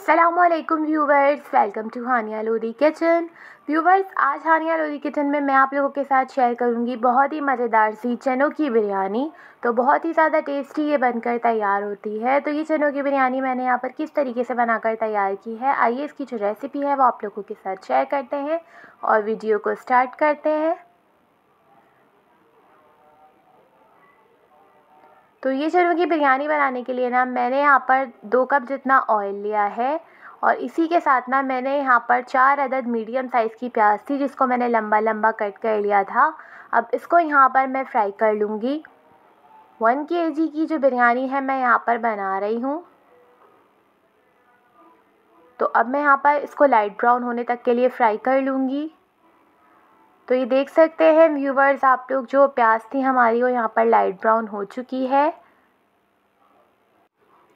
अस्सलामुअलैकुम viewers, welcome to Hania Lodhi kitchen. Viewers, आज Hania Lodhi kitchen में मैं आप लोगों के साथ शेयर करूंगी बहुत ही मज़ेदार सी चनों की बिरयानी। तो बहुत ही ज़्यादा टेस्टी ये बनकर तैयार होती है। तो ये चनों की बिरयानी मैंने यहाँ पर किस तरीके से बनाकर तैयार की है, आइए इसकी जो रेसिपी है वो आप लोगों के साथ शेयर करते हैं और वीडियो को स्टार्ट करते हैं। तो ये चनों की बिरयानी बनाने के लिए ना मैंने यहाँ पर 2 कप जितना ऑयल लिया है और इसी के साथ ना मैंने यहाँ पर 4 अदद मीडियम साइज़ की प्याज थी जिसको मैंने लंबा लंबा कट कर लिया था। अब इसको यहाँ पर मैं फ्राई कर लूँगी। 1 kg की जो बिरयानी है मैं यहाँ पर बना रही हूँ। तो अब मैं यहाँ पर इसको लाइट ब्राउन होने तक के लिए फ्राई कर लूँगी। तो ये देख सकते हैं व्यूवर्स आप लोग, जो प्याज थी हमारी वो यहाँ पर लाइट ब्राउन हो चुकी है।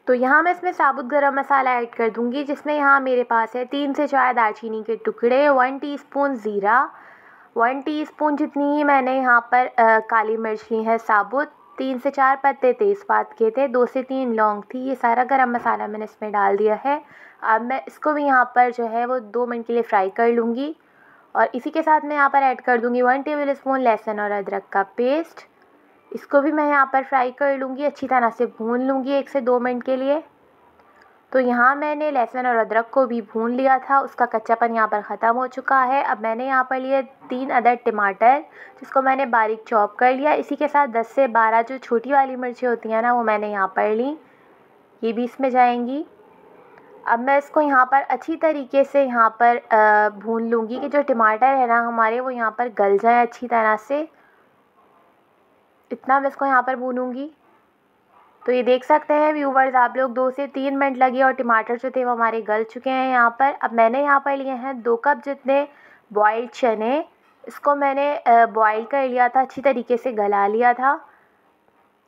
तो यहाँ मैं इसमें साबुत गरम मसाला ऐड कर दूँगी, जिसमें यहाँ मेरे पास है 3 से 4 दालचीनी के टुकड़े, 1 टीस्पून ज़ीरा, 1 टीस्पून जितनी ही मैंने यहाँ पर काली मिर्च ली है साबुत, 3 से 4 पत्ते तेज़पात के थे, 2 से 3 लौंग थी। ये सारा गरम मसाला मैंने इसमें डाल दिया है। अब मैं इसको भी यहाँ पर जो है वो 2 मिनट के लिए फ्राई कर लूँगी। और इसी के साथ मैं यहाँ पर ऐड कर दूँगी 1 टेबल स्पून लहसुन और अदरक का पेस्ट। इसको भी मैं यहाँ पर फ्राई कर लूँगी, अच्छी तरह से भून लूँगी 1 से 2 मिनट के लिए। तो यहाँ मैंने लहसुन और अदरक को भी भून लिया था, उसका कच्चापन यहाँ पर ख़त्म हो चुका है। अब मैंने यहाँ पर लिए 3 अदद टमाटर जिसको मैंने बारीक चॉप कर लिया। इसी के साथ 10 से 12 जो छोटी वाली मिर्चें होती हैं ना वो मैंने यहाँ पर ली, ये भी इसमें जाएंगी। अब मैं इसको यहाँ पर अच्छी तरीके से यहाँ पर भून लूँगी कि जो टमाटर है ना हमारे वो यहाँ पर गल जाए अच्छी तरह से। इतना मैं इसको यहाँ पर भूनूँगी। तो ये देख सकते हैं व्यूवर्स आप लोग, 2 से 3 मिनट लगे और टमाटर जो थे वो हमारे गल चुके हैं यहाँ पर। अब मैंने यहाँ पर लिए हैं 2 कप जितने बॉइल्ड चने। इसको मैंने बॉयल कर लिया था, अच्छी तरीके से गला लिया था।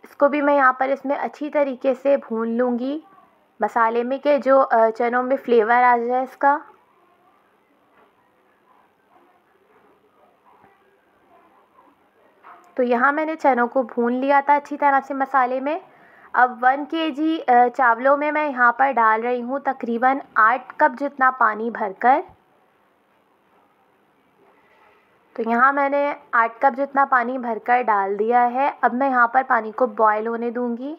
इसको भी मैं यहाँ पर इसमें अच्छी तरीके से भून लूँगी मसाले में, के जो चनों में फ्लेवर आ जाए इसका। तो यहाँ मैंने चनों को भून लिया था अच्छी तरह से मसाले में। अब 1 kg चावलों में मैं यहाँ पर डाल रही हूँ तकरीबन 8 कप जितना पानी भरकर। तो यहाँ मैंने 8 कप जितना पानी भरकर डाल दिया है। अब मैं यहाँ पर पानी को बॉयल होने दूँगी।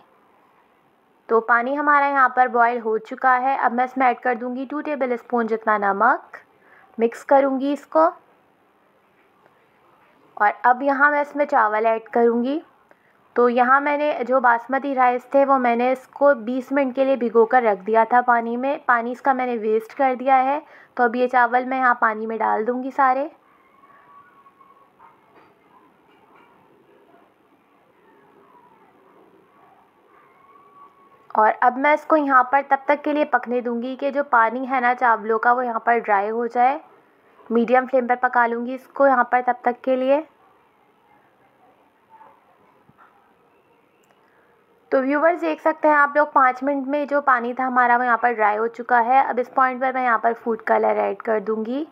तो पानी हमारा यहाँ पर बॉयल हो चुका है। अब मैं इसमें ऐड कर दूँगी 2 टेबल स्पून जितना नमक, मिक्स करूँगी इसको। और अब यहाँ मैं इसमें चावल ऐड करूँगी। तो यहाँ मैंने जो बासमती राइस थे वो मैंने इसको 20 मिनट के लिए भिगो कर रख दिया था पानी में। पानी इसका मैंने वेस्ट कर दिया है। तो अब ये चावल मैं यहाँ पानी में डाल दूँगी सारे। और अब मैं इसको यहाँ पर तब तक के लिए पकने दूँगी कि जो पानी है ना चावलों का वो यहाँ पर ड्राई हो जाए। मीडियम फ्लेम पर पका लूँगी इसको यहाँ पर तब तक के लिए। तो व्यूवर्स देख सकते हैं आप लोग, 5 मिनट में जो पानी था हमारा वो यहाँ पर ड्राई हो चुका है। अब इस पॉइंट पर मैं यहाँ पर फूड कलर ऐड कर दूँगी।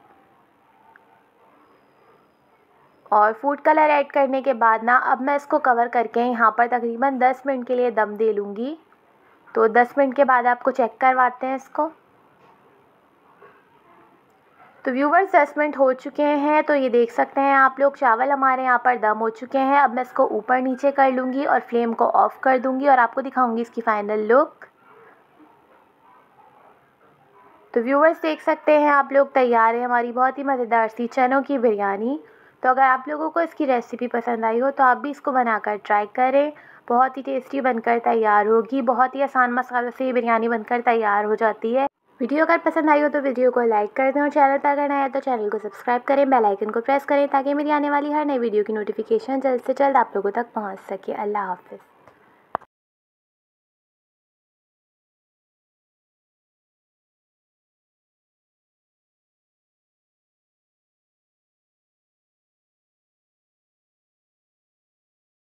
और फूड कलर ऐड करने के बाद ना अब मैं इसको कवर करके यहाँ पर तकरीबन 10 मिनट के लिए दम दे लूँगी। तो 10 मिनट के बाद आपको चेक करवाते हैं इसको। तो व्यूवर्स 10 मिनट हो चुके हैं। तो ये देख सकते हैं आप लोग, चावल हमारे यहाँ पर दम हो चुके हैं। अब मैं इसको ऊपर नीचे कर लूँगी और फ्लेम को ऑफ़ कर दूँगी और आपको दिखाऊँगी इसकी फ़ाइनल लुक। तो व्यूवर्स देख सकते हैं आप लोग, तैयार है हमारी बहुत ही मज़ेदार सी चनों की बिरयानी। तो अगर आप लोगों को इसकी रेसिपी पसंद आई हो तो आप भी इसको बनाकर ट्राई करें। बहुत ही टेस्टी बनकर तैयार होगी, बहुत ही आसान मसालों से ये बिरयानी बनकर तैयार हो जाती है। वीडियो अगर पसंद आई हो तो वीडियो को लाइक कर दें और चैनल पर अगर नया है तो चैनल को सब्सक्राइब करें, बेल आइकन को प्रेस करें ताकि मेरी आने वाली हर नई वीडियो की नोटिफिकेशन जल्द से जल्द आप लोगों तक पहुंच सके। अल्लाह हाफ़िज़।